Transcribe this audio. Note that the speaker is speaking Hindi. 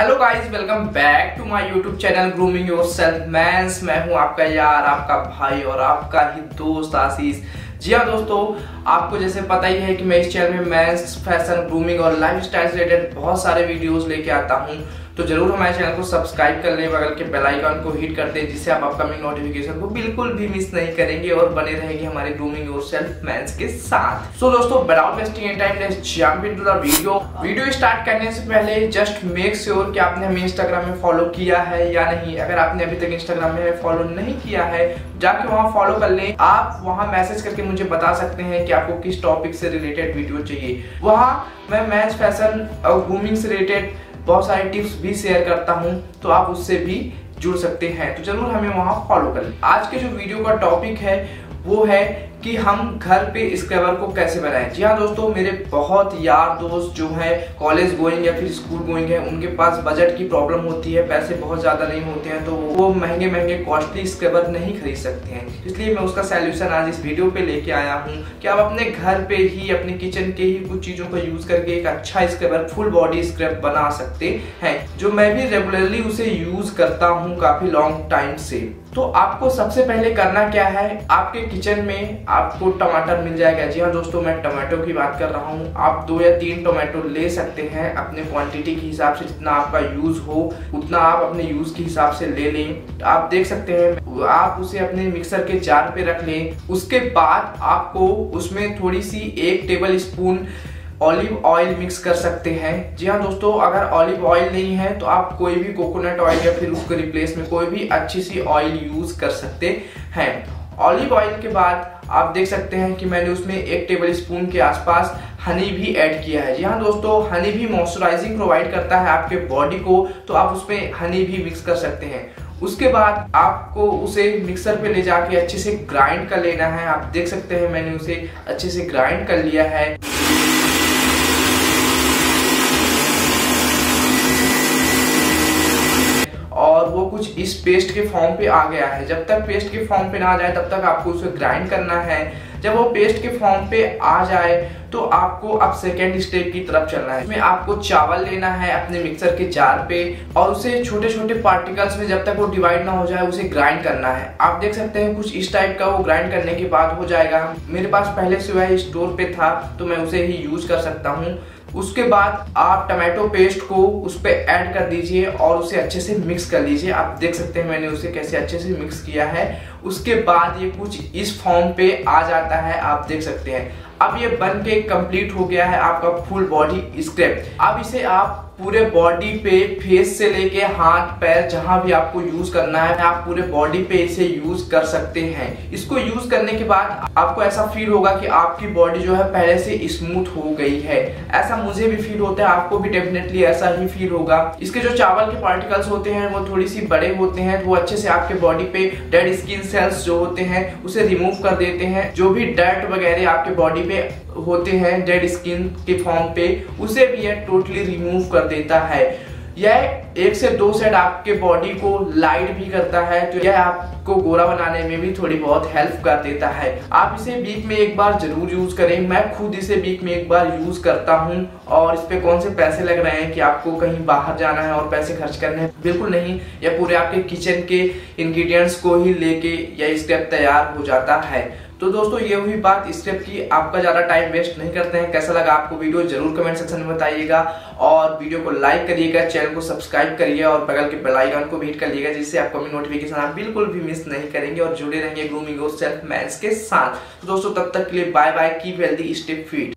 Hello guys, welcome back to my YouTube channel grooming yourself men's. मैं हूं आपका यार, आपका भाई और आपका ही दोस्त आशीष। जी हाँ दोस्तों, आपको जैसे पता ही है कि मैं इस चैनल में मेंस फैशन, ग्रूमिंग और लाइफस्टाइल से रिलेटेड बहुत सारे वीडियोस लेके आता हूं, तो जरूर हमारे चैनल को सब्सक्राइब कर लें, बगल के बेल आइकन को हिट कर दें, जिससे आप अपकमिंग नोटिफिकेशन को बिल्कुल भी मिस नहीं करेंगे और बने रहेंगे हमारे ग्रूमिंग योरसेल्फ मेंस के साथ। सो दोस्तों, without wasting any time let's jump into the video. Start करने से पहले जस्ट मेक श्योर कि आपने हमें इंस्टाग्राम में फॉलो किया है या नहीं। अगर आपने अभी तक इंस्टाग्राम में फॉलो नहीं किया है, जाके वहाँ फॉलो कर लें। आप वहाँ मैसेज करके मुझे बता सकते हैं कि आपको किस टॉपिक से रिलेटेड वीडियो चाहिए। वहाँ मैं मेंस फैशन और ग्रूमिंग से रिलेटेड बहुत सारे टिप्स भी शेयर करता हूं, तो आप उससे भी जुड़ सकते हैं, तो जरूर हमें वहां फॉलो कर लें। आज के जो वीडियो का टॉपिक है वो है कि हम घर पे स्क्रबर को कैसे बनाएं। जी हाँ दोस्तों, मेरे बहुत यार दोस्त जो हैं कॉलेज गोइंग या फिर स्कूल गोइंग है, उनके पास बजट की प्रॉब्लम होती है, पैसे बहुत ज़्यादा नहीं होते हैं, तो वो महंगे कॉस्टली स्क्रबर नहीं खरीद सकते हैं। इसलिए मैं उसका सैल्यूशन आज इस वीडियो पे लेके आया हूँ कि आप अपने घर पे ही, अपने किचन के ही कुछ चीज़ों का यूज़ करके एक अच्छा स्क्रबर, फुल बॉडी स्क्रब बना सकते हैं, जो मैं भी रेगुलरली उसे यूज़ करता हूँ काफ़ी लॉन्ग टाइम से। तो आपको सबसे पहले करना क्या है, आपके किचन में आपको टमाटर मिल जाएगा। जी हाँ दोस्तों, मैं टमाटो की बात कर रहा हूँ। आप 2 या 3 टमाटो ले सकते हैं, अपने क्वांटिटी के हिसाब से, जितना आपका यूज हो उतना आप अपने यूज के हिसाब से ले लें। आप देख सकते हैं, आप उसे अपने मिक्सर के जार पे रख लें। उसके बाद आपको उसमें थोड़ी सी 1 tablespoon olive oil mix कर सकते हैं। जी हाँ दोस्तों, अगर ऑलिव ऑयल नहीं है तो आप कोई भी कोकोनट ऑयल या फिर उसके रिप्लेस में कोई भी अच्छी सी ऑयल यूज कर सकते हैं। ऑलिव ऑयल के बाद आप देख सकते हैं कि मैंने उसमें 1 टेबल स्पून के आसपास हनी भी ऐड किया है। जी हाँ दोस्तों, हनी भी मॉइस्चराइजिंग प्रोवाइड करता है आपके बॉडी को, तो आप उसमें हनी भी मिक्स कर सकते हैं। उसके बाद आपको उसे मिक्सर पे ले जाके अच्छे से ग्राइंड कर लेना है। आप देख सकते हैं मैंने उसे अच्छे से ग्राइंड कर लिया है। वो कुछ इस पेस्ट के फॉर्म पे आ गया है। जब तक पेस्ट के फॉर्म पे ना आ जाए तब तक आपको उसे ग्राइंड करना है। जब वो पेस्ट के फॉर्म पे आ जाए तो आपको अब सेकेंड स्टेप की तरफ चलना है। इसमें आपको चावल लेना है अपने मिक्सर के जार पे और उसे छोटे छोटे पार्टिकल्स में जब तक वो डिवाइड ना हो जाए उसे ग्राइंड करना है। आप देख सकते हैं कुछ इस टाइप का वो ग्राइंड करने के बाद हो जाएगा। मेरे पास पहले से वह स्टोर पे था तो मैं उसे ही यूज कर सकता हूँ। उसके बाद आप टमाटो पेस्ट को उस पर ऐड कर दीजिए और उसे अच्छे से मिक्स कर लीजिए। आप देख सकते हैं मैंने उसे कैसे अच्छे से मिक्स किया है। उसके बाद ये कुछ इस फॉर्म पे आ जाता है। आप देख सकते हैं अब ये बन के कंप्लीट हो गया है आपका फुल बॉडी स्क्रब। अब इसे आप पूरे बॉडी पे, फेस से लेके हाथ पैर, जहां भी आपको यूज करना है आप पूरे बॉडी पे इसे यूज कर सकते हैं। इसको यूज करने के बाद आपको ऐसा फील होगा कि आपकी बॉडी जो है पहले से स्मूथ हो गई है। ऐसा मुझे भी फील होता है, आपको भी डेफिनेटली ऐसा ही फील होगा। इसके जो चावल के पार्टिकल्स होते हैं वो थोड़ी सी बड़े होते हैं, तो वो अच्छे से आपके बॉडी पे डेड स्किन सेल्स जो होते हैं उसे रिमूव कर देते हैं। जो भी डर्ट वगैरह आपके बॉडी पे होते हैं डेड स्किन के फॉर्म पे, उसे भी यह टोटली रिमूव कर देता है। यह 1 से 2 सेट आपके बॉडी को लाइट भी करता है, तो यह आपको गोरा बनाने में भी थोड़ी बहुत हेल्प कर देता है। आप इसे वीक में एक बार जरूर यूज करें। मैं खुद इसे वीक में एक बार यूज करता हूं और इस पे कौन से पैसे लग रहे हैं कि आपको कहीं बाहर जाना है और पैसे खर्च करने हैं, बिल्कुल नहीं। यह पूरे आपके किचन के इंग्रेडिएंट्स को ही लेके यह स्टेप तैयार हो जाता है। तो दोस्तों ये हुई बात स्टेप की। आपका ज़्यादा टाइम वेस्ट नहीं करते हैं। कैसा लगा आपको वीडियो जरूर कमेंट सेक्शन में बताइएगा और वीडियो को लाइक करिएगा, चैनल को सब्सक्राइब करिए और बगल के बेल आइकन को भी हिट करिएगा, जिससे आपको मेरी नोटिफिकेशन आप बिल्कुल भी मिस नहीं करेंगे और जुड़े रहेंगे ग्रूमिंग योरसेल्फ मेंस के साथ। तो दोस्तों तब तक के लिए bye bye, keep healthy, stay fit.